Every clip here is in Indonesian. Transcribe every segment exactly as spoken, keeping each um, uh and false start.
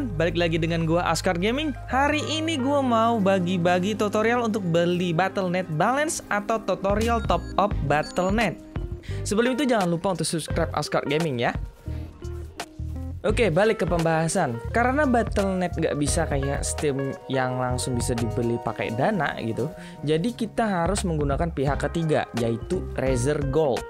teman-teman, balik lagi dengan gua A S Card Gaming. Hari ini gua mau bagi-bagi tutorial untuk beli Battle dot net balance atau tutorial top up Battle dot net. Sebelum itu jangan lupa untuk subscribe A S Card Gaming ya. Oke, balik ke pembahasan. Karena Battle dot net nggak bisa kayak Steam yang langsung bisa dibeli pakai Dana gitu, jadi kita harus menggunakan pihak ketiga, yaitu Razer Gold.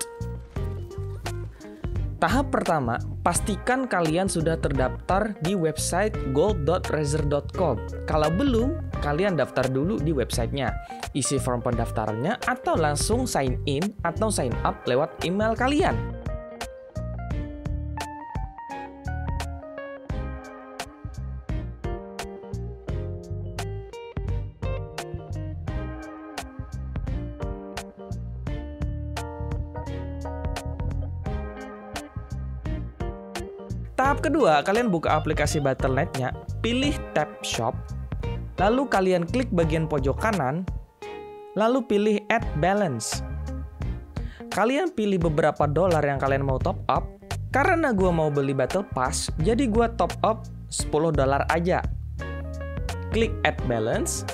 Tahap pertama, pastikan kalian sudah terdaftar di website gold dot razer dot com. Kalau belum, kalian daftar dulu di websitenya. Isi form pendaftarannya atau langsung sign in atau sign up lewat email kalian. Tahap kedua, kalian buka aplikasi Battle dot net-nya, pilih tab shop, lalu kalian klik bagian pojok kanan, lalu pilih add balance. Kalian pilih beberapa dolar yang kalian mau top up. Karena gua mau beli battle pass, jadi gua top up sepuluh dolar aja. Klik add balance.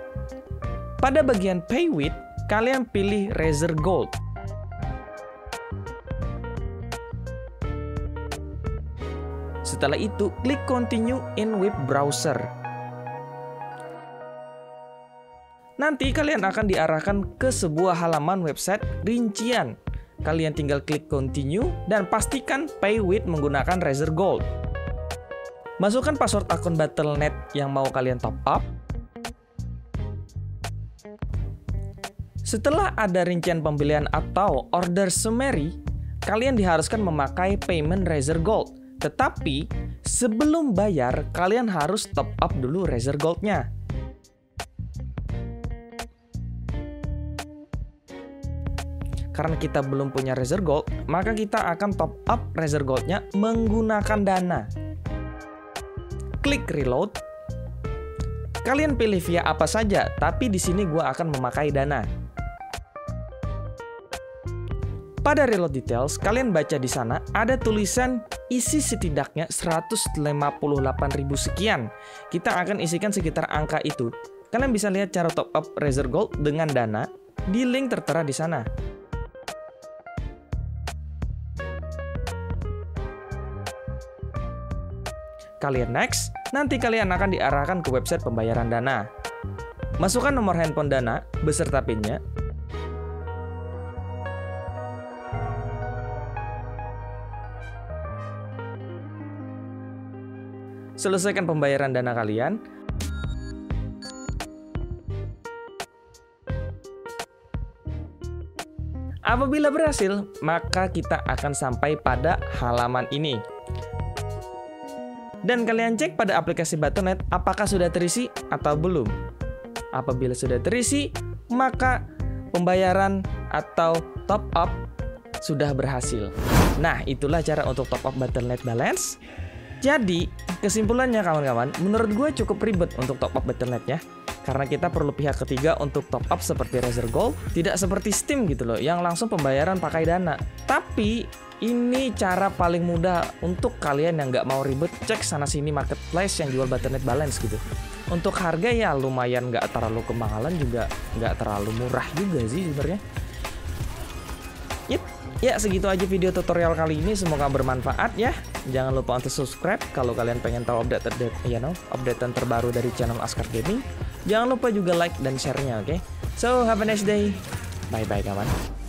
Pada bagian pay with, kalian pilih Razer Gold. Setelah itu, klik continue in web browser. Nanti kalian akan diarahkan ke sebuah halaman website rincian. Kalian tinggal klik continue dan pastikan pay with menggunakan Razer Gold. Masukkan password akun Battle dot net yang mau kalian top up. Setelah ada rincian pembelian atau order summary, kalian diharuskan memakai payment Razer Gold. Tetapi, sebelum bayar, kalian harus top up dulu Razer Gold-nya. Karena kita belum punya Razer Gold, maka kita akan top up Razer Gold-nya menggunakan Dana. Klik reload. Kalian pilih via apa saja, tapi di sini gua akan memakai Dana. Pada reload details, kalian baca di sana ada tulisan isi setidaknya seratus lima puluh delapan ribu sekian. Kita akan isikan sekitar angka itu. Kalian bisa lihat cara top up Razer Gold dengan Dana di link tertera di sana. Kalian next, nanti kalian akan diarahkan ke website pembayaran Dana. Masukkan nomor handphone Dana beserta PIN-nya. Selesaikan pembayaran Dana kalian. Apabila berhasil, maka kita akan sampai pada halaman ini. Dan kalian cek pada aplikasi Battle dot net apakah sudah terisi atau belum. Apabila sudah terisi, maka pembayaran atau top up sudah berhasil. Nah, itulah cara untuk top up Battle dot net balance. Jadi, kesimpulannya kawan-kawan, menurut gue cukup ribet untuk top up Battle dot net ya. Karena kita perlu pihak ketiga untuk top up seperti Razer Gold, tidak seperti Steam gitu loh, yang langsung pembayaran pakai Dana. Tapi, ini cara paling mudah untuk kalian yang nggak mau ribet cek sana-sini marketplace yang jual Battle dot net balance gitu. Untuk harga ya lumayan nggak terlalu kemahalan juga, nggak terlalu murah juga sih sebenarnya. Yep. Ya, segitu aja video tutorial kali ini, semoga bermanfaat ya. Jangan lupa untuk subscribe kalau kalian pengen tahu update update you know, updatean terbaru dari channel A S Card Gaming. Jangan lupa juga like dan share-nya, oke? Okay? So, have a nice day. Bye-bye, kawan.